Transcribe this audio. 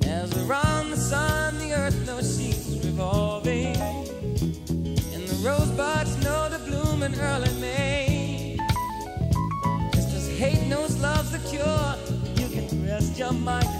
As around the sun, the earth knows she's revolving, and the rosebuds know to bloom in early May. Just as hate knows love's the cure, you can rest your mind.